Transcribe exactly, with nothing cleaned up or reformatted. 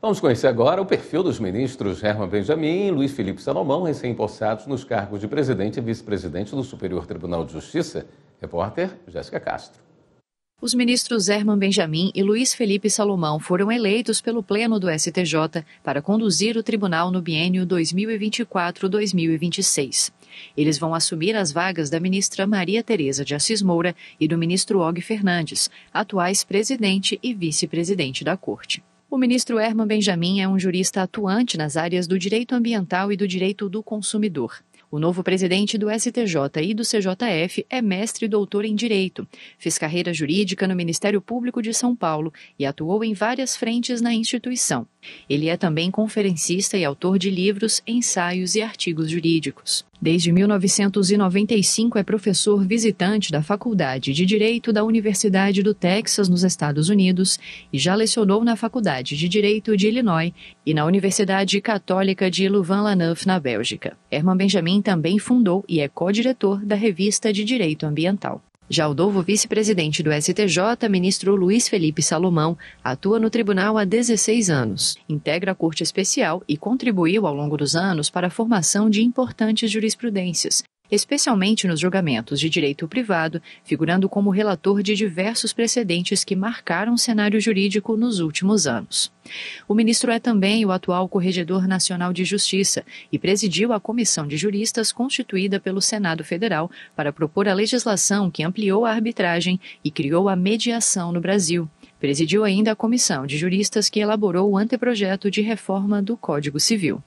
Vamos conhecer agora o perfil dos ministros Herman Benjamin e Luiz Felipe Salomão, recém-possados nos cargos de presidente e vice-presidente do Superior Tribunal de Justiça. Repórter Jéssica Castro. Os ministros Herman Benjamin e Luiz Felipe Salomão foram eleitos pelo Pleno do S T J para conduzir o tribunal no biênio dois mil e vinte e quatro a dois mil e vinte e seis. Eles vão assumir as vagas da ministra Maria Tereza de Assis Moura e do ministro Og Fernandes, atuais presidente e vice-presidente da Corte. O ministro Herman Benjamin é um jurista atuante nas áreas do direito ambiental e do direito do consumidor. O novo presidente do S T J e do C J F é mestre e doutor em Direito, fez carreira jurídica no Ministério Público de São Paulo e atuou em várias frentes na instituição. Ele é também conferencista e autor de livros, ensaios e artigos jurídicos. Desde mil novecentos e noventa e cinco é professor visitante da Faculdade de Direito da Universidade do Texas, nos Estados Unidos, e já lecionou na Faculdade de Direito de Illinois e na Universidade Católica de Louvain-la-Neuve, na Bélgica. Herman Benjamin também fundou e é co-diretor da Revista de Direito Ambiental. Já o novo vice-presidente do S T J, ministro Luiz Felipe Salomão, atua no tribunal há dezesseis anos, integra a Corte Especial e contribuiu ao longo dos anos para a formação de importantes jurisprudências, especialmente nos julgamentos de direito privado, figurando como relator de diversos precedentes que marcaram o cenário jurídico nos últimos anos. O ministro é também o atual Corregedor Nacional de Justiça e presidiu a Comissão de Juristas constituída pelo Senado Federal para propor a legislação que ampliou a arbitragem e criou a mediação no Brasil. Presidiu ainda a Comissão de Juristas que elaborou o anteprojeto de reforma do Código Civil.